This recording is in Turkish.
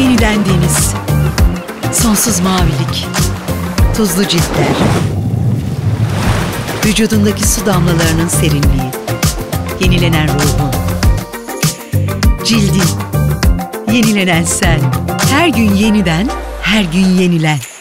Yeniden deniz, sonsuz mavilik, tuzlu ciltler, vücudundaki su damlalarının serinliği, yenilenen ruhun, cildin, yenilenen sen, her gün yeniden, her gün yenilen.